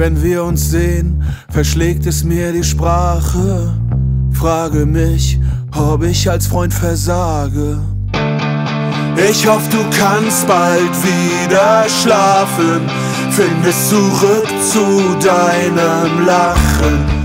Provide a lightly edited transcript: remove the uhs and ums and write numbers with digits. Wenn wir uns sehen, verschlägt es mir die Sprache. Frage mich, ob ich als Freund versage. Ich hoffe, du kannst bald wieder schlafen, findest zurück zu deinem Lachen.